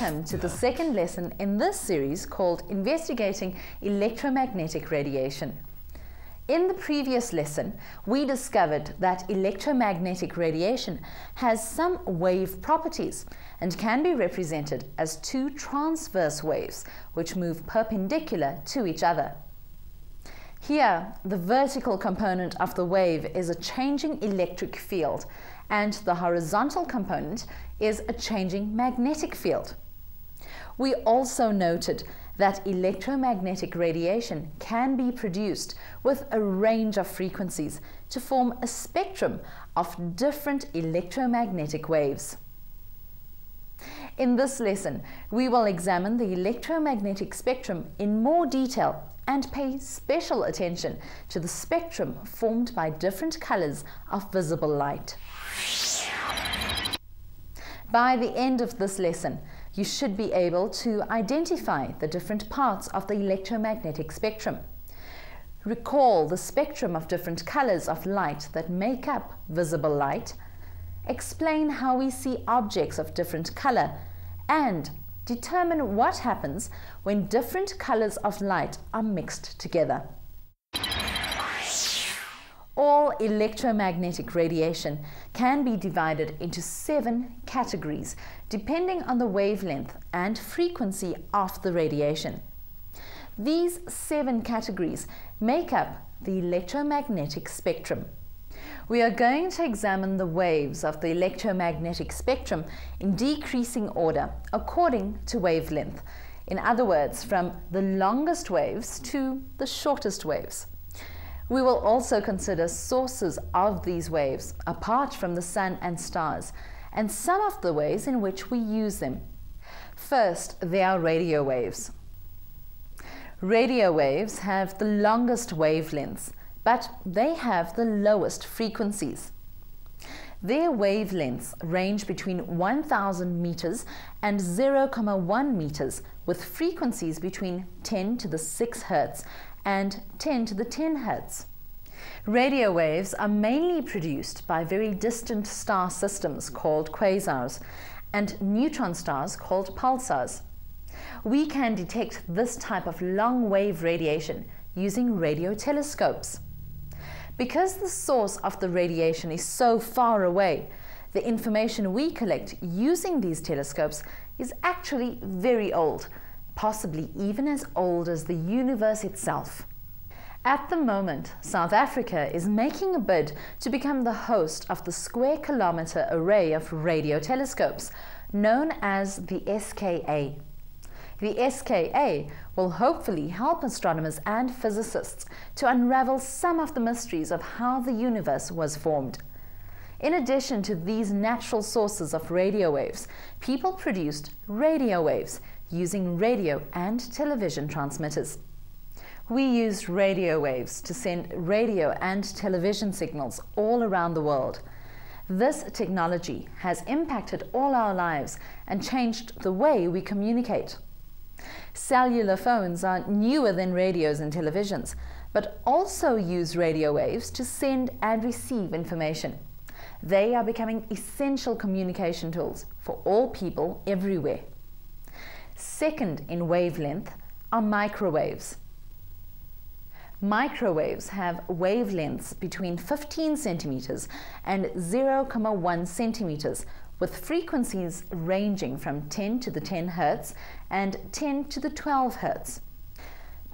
welcome to the second lesson in this series called Investigating Electromagnetic Radiation. In the previous lesson, we discovered that electromagnetic radiation has some wave properties and can be represented as two transverse waves which move perpendicular to each other. Here, the vertical component of the wave is a changing electric field, and the horizontal component is a changing magnetic field. We also noted that electromagnetic radiation can be produced with a range of frequencies to form a spectrum of different electromagnetic waves. In this lesson, we will examine the electromagnetic spectrum in more detail and pay special attention to the spectrum formed by different colors of visible light. By the end of this lesson, you should be able to identify the different parts of the electromagnetic spectrum. Recall the spectrum of different colors of light that make up visible light. Explain how we see objects of different color, and determine what happens when different colors of light are mixed together. All electromagnetic radiation can be divided into 7 categories depending on the wavelength and frequency of the radiation. These 7 categories make up the electromagnetic spectrum. We are going to examine the waves of the electromagnetic spectrum in decreasing order according to wavelength. In other words, from the longest waves to the shortest waves. We will also consider sources of these waves apart from the sun and stars, and some of the ways in which we use them. First, there are radio waves. Radio waves have the longest wavelengths, but they have the lowest frequencies. Their wavelengths range between 1,000 meters and 0.1 meters, with frequencies between 10 to the 6 hertz and 10 to the 10 hertz. Radio waves are mainly produced by very distant star systems called quasars and neutron stars called pulsars. We can detect this type of long-wave radiation using radio telescopes. Because the source of the radiation is so far away, the information we collect using these telescopes is actually very old, possibly even as old as the universe itself. At the moment, South Africa is making a bid to become the host of the Square Kilometre Array of radio telescopes, known as the SKA. The SKA will hopefully help astronomers and physicists to unravel some of the mysteries of how the universe was formed. In addition to these natural sources of radio waves, people produced radio waves using radio and television transmitters. We used radio waves to send radio and television signals all around the world. This technology has impacted all our lives and changed the way we communicate. Cellular phones are newer than radios and televisions, but also use radio waves to send and receive information. They are becoming essential communication tools for all people everywhere. Second in wavelength are microwaves. Microwaves have wavelengths between 15 centimeters and 0.1 centimeters, with frequencies ranging from 10 to the 10 hertz and 10 to the 12 hertz.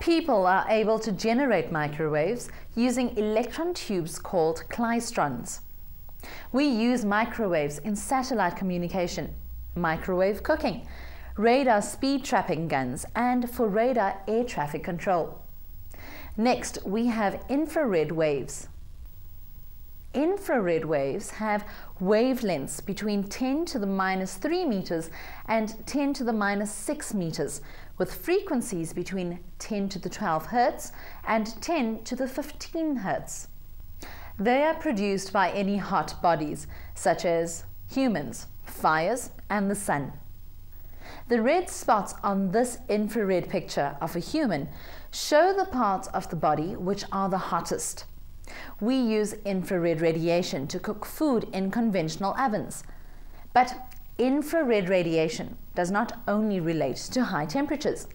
People are able to generate microwaves using electron tubes called klystrons. We use microwaves in satellite communication, microwave cooking, radar speed trapping guns, and for radar air traffic control. Next, we have infrared waves. Infrared waves have wavelengths between 10 to the minus 3 meters and 10 to the minus 6 meters, with frequencies between 10 to the 12 hertz and 10 to the 15 hertz. They are produced by any hot bodies, such as humans, fires, and the sun. The red spots on this infrared picture of a human show the parts of the body which are the hottest. We use infrared radiation to cook food in conventional ovens. But Infrared radiation does not only relate to high temperatures.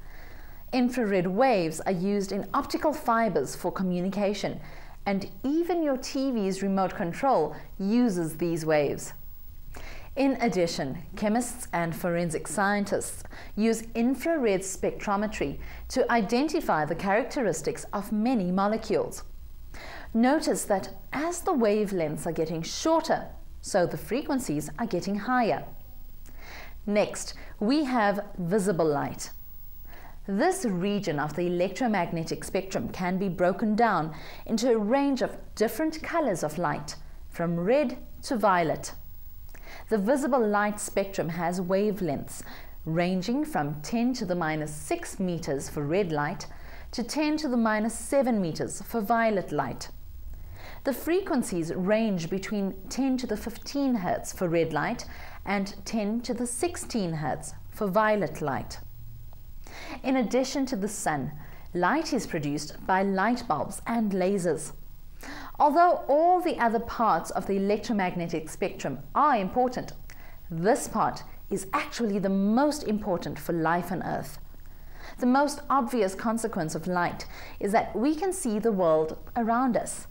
Infrared waves are used in optical fibers for communication, and even your TV's remote control uses these waves. In addition, chemists and forensic scientists use infrared spectrometry to identify the characteristics of many molecules. Notice that as the wavelengths are getting shorter, so the frequencies are getting higher. Next, we have visible light. This region of the electromagnetic spectrum can be broken down into a range of different colors of light, from red to violet. The visible light spectrum has wavelengths ranging from 10⁻⁶ meters for red light to 10⁻⁷ meters for violet light. The frequencies range between 10⁻¹⁵ hertz for red light and 10⁻¹⁶ hertz for violet light. In addition to the sun, light is produced by light bulbs and lasers. Although all the other parts of the electromagnetic spectrum are important, this part is actually the most important for life on Earth. The most obvious consequence of light is that we can see the world around us.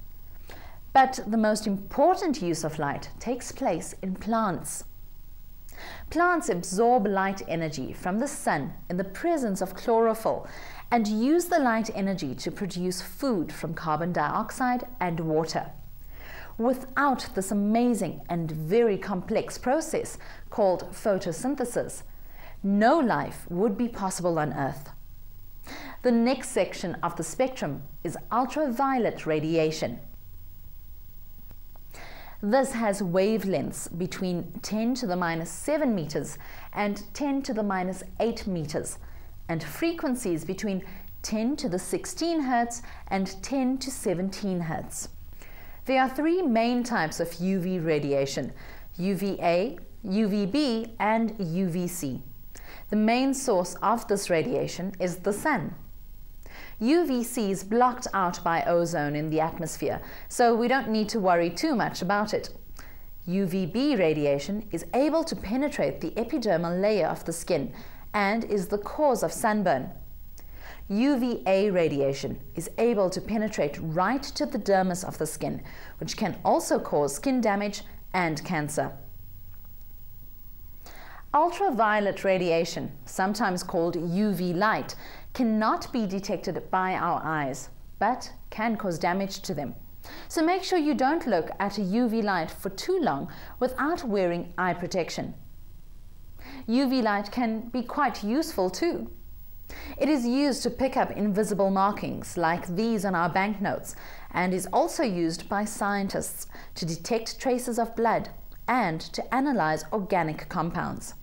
But the most important use of light takes place in plants. Plants absorb light energy from the sun in the presence of chlorophyll and use the light energy to produce food from carbon dioxide and water. Without this amazing and very complex process called photosynthesis, no life would be possible on Earth. The next section of the spectrum is ultraviolet radiation. This has wavelengths between 10⁻⁷ meters and 10⁻⁸ meters, and frequencies between 10⁻¹⁶ hertz and 10⁻¹⁷ hertz. There are three main types of UV radiation: UVA, UVB, and UVC. The main source of this radiation is the sun. UVC is blocked out by ozone in the atmosphere, so we don't need to worry too much about it. UVB radiation is able to penetrate the epidermal layer of the skin and is the cause of sunburn. UVA radiation is able to penetrate right to the dermis of the skin, which can also cause skin damage and cancer. Ultraviolet radiation, sometimes called UV light, cannot be detected by our eyes, but can cause damage to them. So make sure you don't look at a UV light for too long without wearing eye protection. UV light can be quite useful too. It is used to pick up invisible markings like these on our banknotes, and is also used by scientists to detect traces of blood and to analyze organic compounds.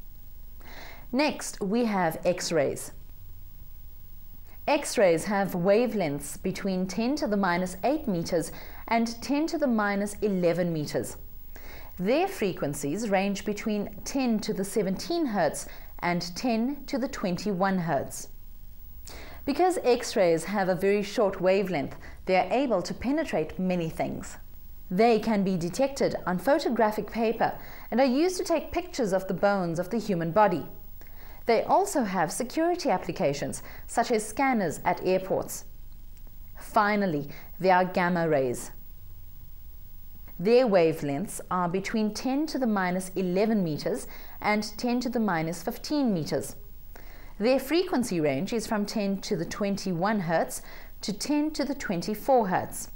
Next, we have X-rays. X-rays have wavelengths between 10⁻⁸ meters and 10⁻¹1 meters. Their frequencies range between 10⁻¹⁷ hertz and 10⁻¹⁷ hertz. Because X-rays have a very short wavelength, they are able to penetrate many things. They can be detected on photographic paper and are used to take pictures of the bones of the human body. They also have security applications, such as scanners at airports. Finally, there are gamma rays. Their wavelengths are between 10⁻¹meters and 10⁻¹5 meters. Their frequency range is from 10⁻¹ hertz to 10⁻24 hertz.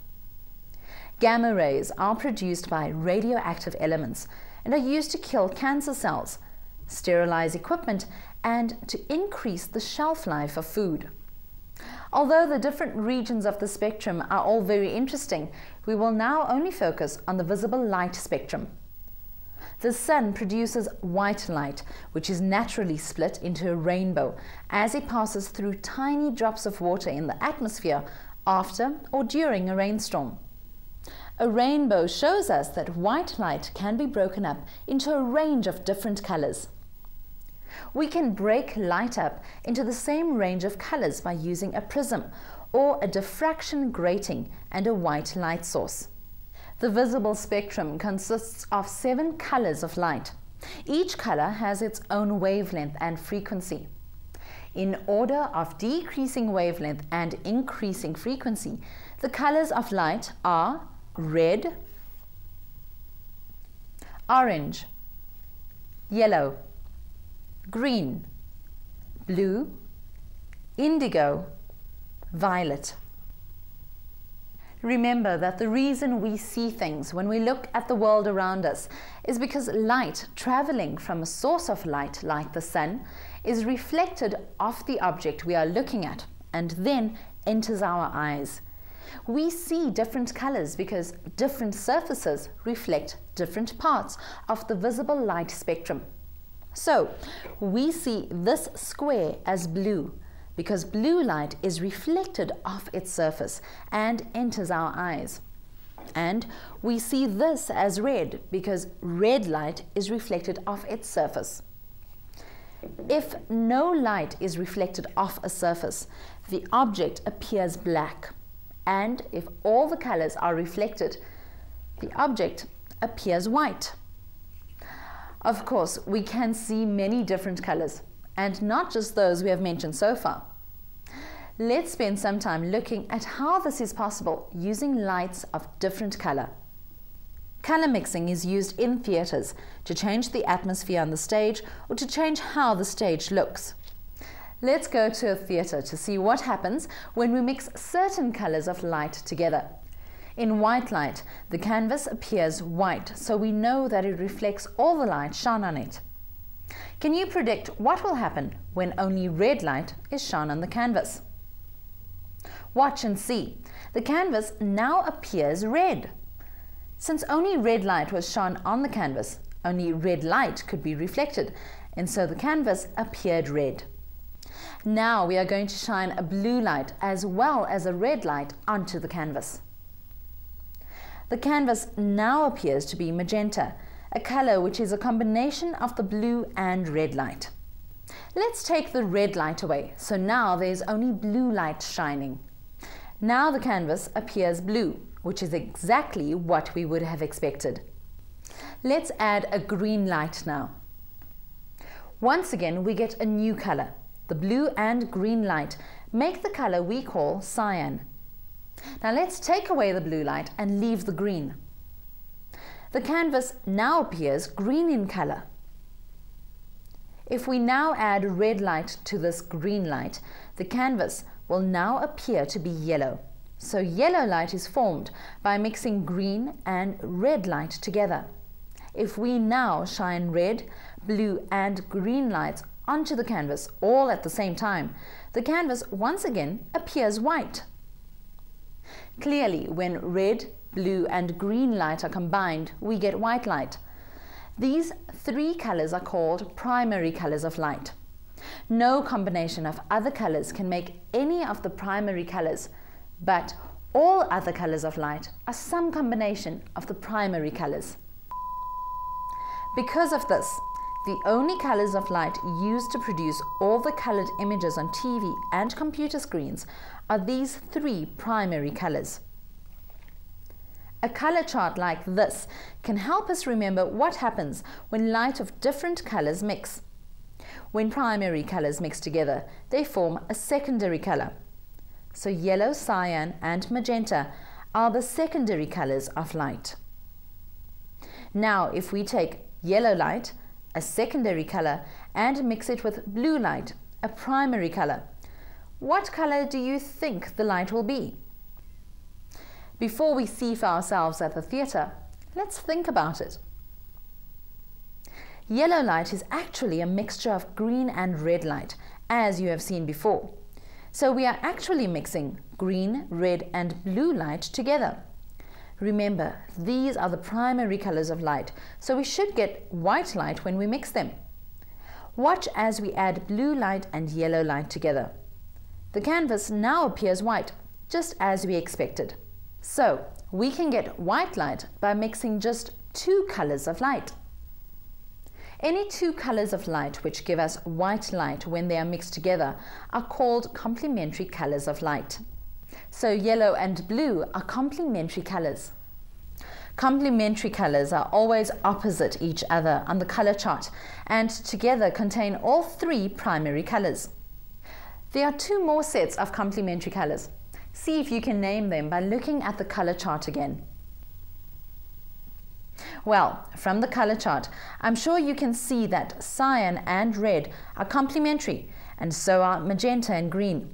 Gamma rays are produced by radioactive elements and are used to kill cancer cells, sterilize equipment, and to increase the shelf life of food. Although the different regions of the spectrum are all very interesting, we will now only focus on the visible light spectrum. The sun produces white light, which is naturally split into a rainbow as it passes through tiny drops of water in the atmosphere after or during a rainstorm. A rainbow shows us that white light can be broken up into a range of different colors. We can break light up into the same range of colors by using a prism or a diffraction grating and a white light source. The visible spectrum consists of 7 colors of light. Each color has its own wavelength and frequency. In order of decreasing wavelength and increasing frequency, the colors of light are red, orange, yellow, green, blue, indigo, violet. Remember that the reason we see things when we look at the world around us is because light traveling from a source of light like the sun is reflected off the object we are looking at and then enters our eyes. We see different colors because different surfaces reflect different parts of the visible light spectrum. So we see this square as blue, because blue light is reflected off its surface and enters our eyes. And we see this as red because red light is reflected off its surface. If no light is reflected off a surface, the object appears black. And if all the colors are reflected, the object appears white. Of course, we can see many different colors, and not just those we have mentioned so far. Let's spend some time looking at how this is possible using lights of different color. Color mixing is used in theaters to change the atmosphere on the stage or to change how the stage looks. Let's go to a theater to see what happens when we mix certain colors of light together. In white light, the canvas appears white, so we know that it reflects all the light shone on it. Can you predict what will happen when only red light is shone on the canvas? Watch and see. The canvas now appears red. Since only red light was shone on the canvas, only red light could be reflected, and so the canvas appeared red. Now we are going to shine a blue light as well as a red light onto the canvas. The canvas now appears to be magenta, a color which is a combination of the blue and red light. Let's take the red light away, so now there's only blue light shining. Now the canvas appears blue, which is exactly what we would have expected. Let's add a green light now. Once again, we get a new color. The blue and green light make the color we call cyan. Now let's take away the blue light and leave the green. The canvas now appears green in color. If we now add red light to this green light, the canvas will now appear to be yellow. So yellow light is formed by mixing green and red light together. If we now shine red, blue and green lights onto the canvas all at the same time, the canvas once again appears white. Clearly, when red, blue and green light are combined, we get white light. These three colors are called primary colors of light. No combination of other colors can make any of the primary colors, but all other colors of light are some combination of the primary colors. Because of this, the only colors of light used to produce all the colored images on TV and computer screens are these three primary colors. A color chart like this can help us remember what happens when light of different colors mix. When primary colors mix together, they form a secondary color. So yellow, cyan and magenta are the secondary colors of light. Now if we take yellow light, a secondary color, and mix it with blue light, a primary color, what color do you think the light will be? Before we see for ourselves at the theater, let's think about it. Yellow light is actually a mixture of green and red light, as you have seen before. So we are actually mixing green, red and blue light together. Remember, these are the primary colors of light, so we should get white light when we mix them. Watch as we add blue light and yellow light together. The canvas now appears white, just as we expected. So we can get white light by mixing just two colors of light. Any two colors of light which give us white light when they are mixed together are called complementary colors of light. So yellow and blue are complementary colors. Complementary colors are always opposite each other on the color chart and together contain all three primary colors. There are two more sets of complementary colors. See if you can name them by looking at the color chart again. Well, from the color chart, I'm sure you can see that cyan and red are complementary, and so are magenta and green.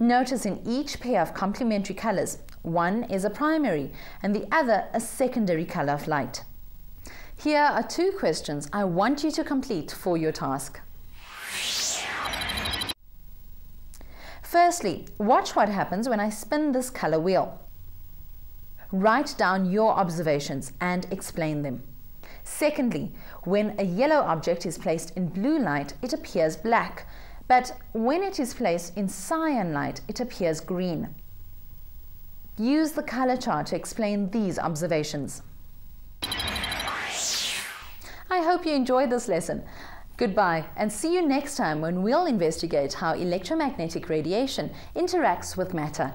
Notice in each pair of complementary colors, one is a primary and the other a secondary color of light. Here are two questions I want you to complete for your task. Firstly, watch what happens when I spin this color wheel. Write down your observations and explain them. Secondly, when a yellow object is placed in blue light, it appears black, but when it is placed in cyan light, it appears green. Use the color chart to explain these observations. I hope you enjoyed this lesson. Goodbye, and see you next time when we'll investigate how electromagnetic radiation interacts with matter.